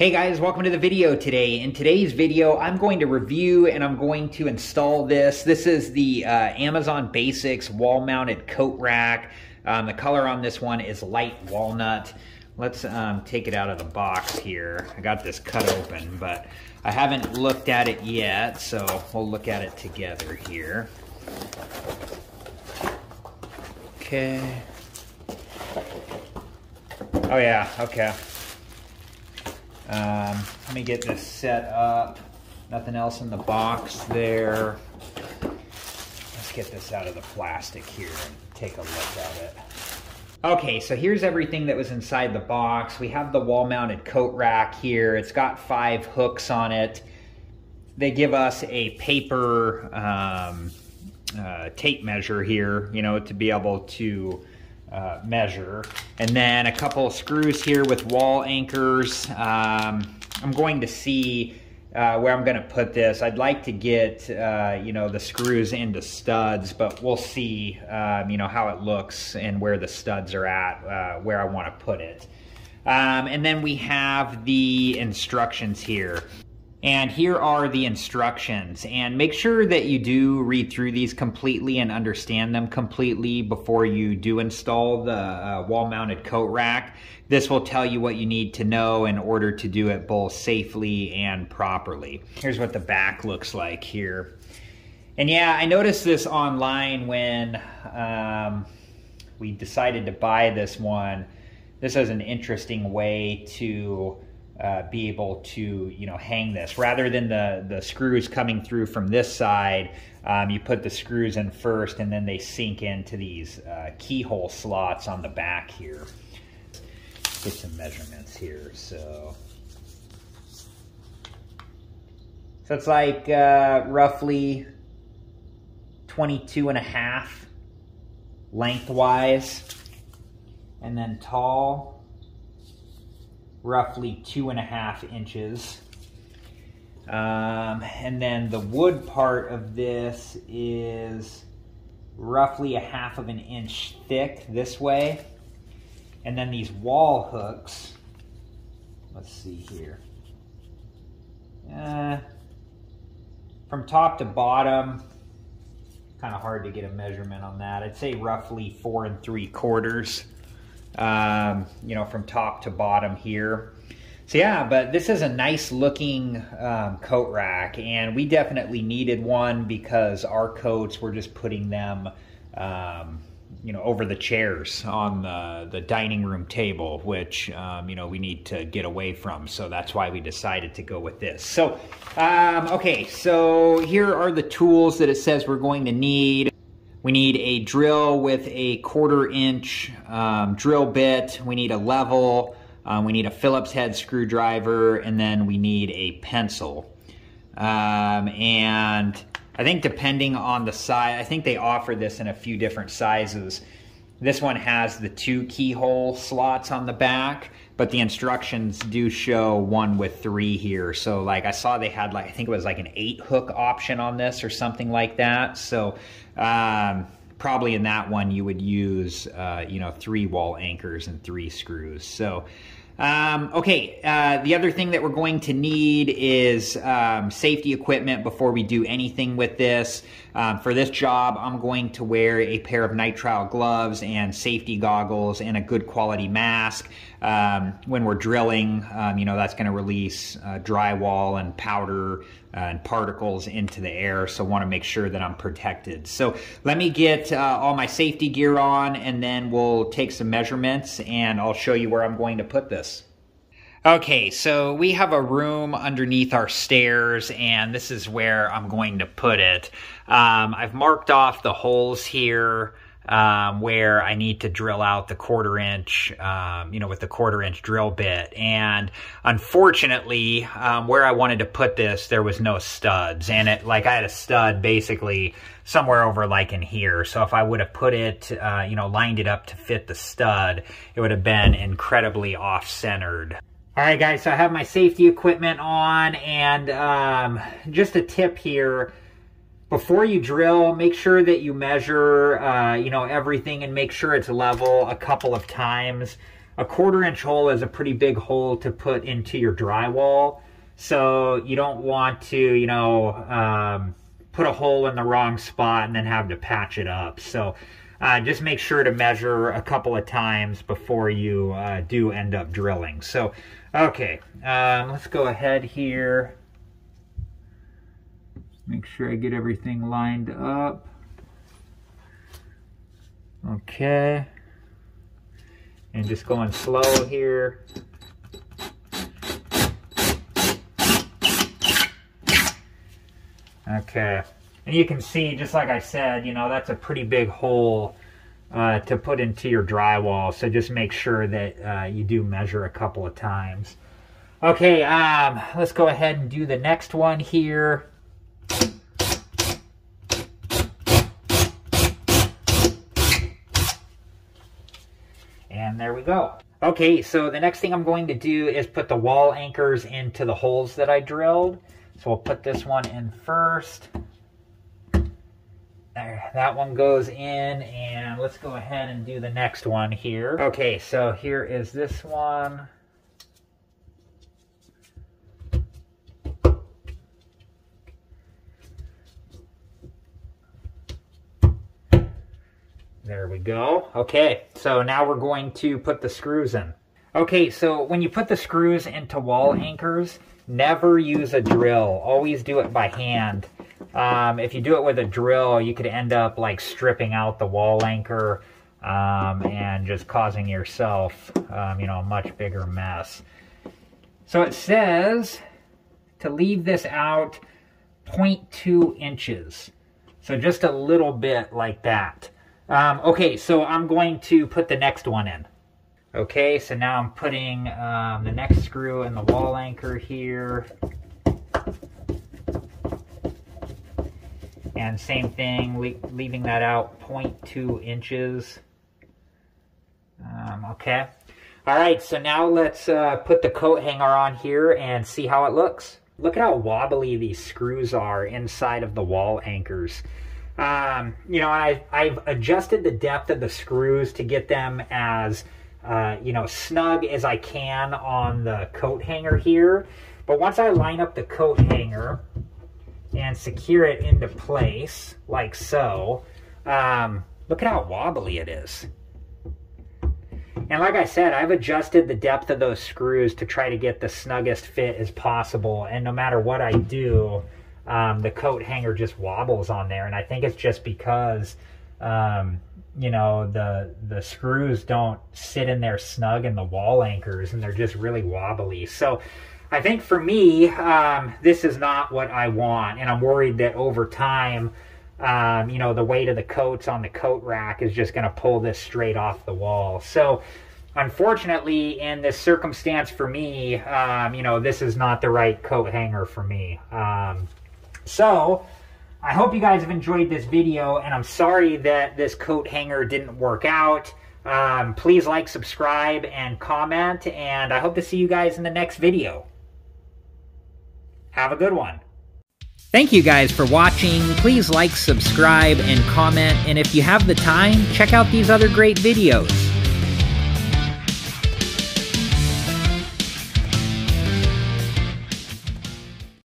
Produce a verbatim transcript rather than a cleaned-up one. Hey guys, welcome to the video today. In today's video, I'm going to review and I'm going to install this. This is the uh, Amazon Basics wall-mounted coat rack. Um, the color on this one is light walnut. Let's um, take it out of the box here. I got this cut open, but I haven't looked at it yet, so we'll look at it together here. Okay. Oh yeah, okay. Um, let me get this set up. Nothing else in the box there. Let's get this out of the plastic here and take a look at it. Okay, so here's everything that was inside the box. We have the wall-mounted coat rack here. It's got five hooks on it. They give us a paper um, uh, tape measure here, you know, to be able to Uh, measure, and then a couple of screws here with wall anchors. Um, I'm going to see uh, where I'm going to put this. I'd like to get uh, you know, the screws into studs, but we'll see um, you know, how it looks and where the studs are at, uh, where I want to put it. Um, and then we have the instructions here. And here are the instructions, and make sure that you do read through these completely and understand them completely before you do install the uh, wall-mounted coat rack. This will tell you what you need to know in order to do it both safely and properly. Here's what the back looks like here. And yeah, I noticed this online when um, we decided to buy this one. This is an interesting way to Uh, be able to, you know, hang this. Rather than the, the screws coming through from this side, um, you put the screws in first and then they sink into these uh, keyhole slots on the back here. Get some measurements here. So, so it's like uh, roughly twenty-two and a half lengthwise, and then tall, roughly two and a half inches. Um, and then the wood part of this is roughly a half of an inch thick this way. And then these wall hooks, let's see here. Uh, from top to bottom, kind of hard to get a measurement on that. I'd say roughly four and three quarters. Um, you know, from top to bottom here. So yeah, but this is a nice looking um, coat rack, and we definitely needed one because our coats, we're just putting them, um, you know, over the chairs on the, the dining room table, which, um, you know, we need to get away from. So that's why we decided to go with this. So, um, okay, so here are the tools that it says we're going to need. We need a drill with a quarter inch um, drill bit. We need a level. Um, we need a Phillips head screwdriver, and then we need a pencil. Um, and I think depending on the size, I think they offer this in a few different sizes. This one has the two keyhole slots on the back, but the instructions do show one with three here. So like I saw they had like, I think it was like an eight hook option on this or something like that. So um, probably in that one you would use, uh, you know, three wall anchors and three screws. So, um, okay. Uh, the other thing that we're going to need is um, safety equipment before we do anything with this. Um, for this job, I'm going to wear a pair of nitrile gloves and safety goggles and a good quality mask. Um, when we're drilling, um, you know, that's going to release uh, drywall and powder uh, and particles into the air. So want to make sure that I'm protected. So let me get uh, all my safety gear on, and then we'll take some measurements and I'll show you where I'm going to put this. Okay, so we have a room underneath our stairs, and this is where I'm going to put it. Um, I've marked off the holes here um, where I need to drill out the quarter inch, um, you know, with the quarter inch drill bit. And unfortunately, um, where I wanted to put this, there was no studs. And it, like I had a stud basically somewhere over like in here. So if I would have put it, uh, you know, lined it up to fit the stud, it would have been incredibly off-centered. All right, guys, so I have my safety equipment on, and um, just a tip here. Before you drill, make sure that you measure, uh, you know, everything and make sure it's level a couple of times. a quarter inch hole is a pretty big hole to put into your drywall. So you don't want to, you know, um, put a hole in the wrong spot and then have to patch it up. So uh, just make sure to measure a couple of times before you uh, do end up drilling. So, okay, um, let's go ahead here. Make sure I get everything lined up. Okay. And just going slow here. Okay. And you can see, just like I said, you know, that's a pretty big hole uh, to put into your drywall. So just make sure that uh, you do measure a couple of times. Okay, um, let's go ahead and do the next one here. And there we go. Okay, so the next thing I'm going to do is put the wall anchors into the holes that I drilled. So we'll put this one in first. There, that one goes in, and let's go ahead and do the next one here. Okay, so here is this one. There we go. Okay, so now we're going to put the screws in. Okay, so when you put the screws into wall anchors, never use a drill. Always do it by hand. Um, if you do it with a drill, you could end up like stripping out the wall anchor um, and just causing yourself, um, you know, a much bigger mess. So it says to leave this out zero point two inches. So just a little bit like that. Um, okay, so I'm going to put the next one in. Okay, so now I'm putting um, the next screw in the wall anchor here. And same thing, le leaving that out zero point two inches. Um, okay. All right, so now let's uh, put the coat hanger on here and see how it looks. Look at how wobbly these screws are inside of the wall anchors. Um, you know, I, I've adjusted the depth of the screws to get them as, uh, you know, snug as I can on the coat hanger here. But once I line up the coat hanger and secure it into place, like so, um, look at how wobbly it is. And like I said, I've adjusted the depth of those screws to try to get the snuggest fit as possible. And no matter what I do, Um, the coat hanger just wobbles on there, and I think it's just because um, you know, the the screws don't sit in there snug in the wall anchors, and they're just really wobbly. So I think for me, um, this is not what I want, and I'm worried that over time, um, you know, the weight of the coats on the coat rack is just going to pull this straight off the wall. So unfortunately, in this circumstance for me, um, you know, this is not the right coat hanger for me. Um, So, I hope you guys have enjoyed this video, and I'm sorry that this coat hanger didn't work out. Um, please like, subscribe, and comment, and I hope to see you guys in the next video. Have a good one. Thank you guys for watching. Please like, subscribe, and comment, and if you have the time, check out these other great videos.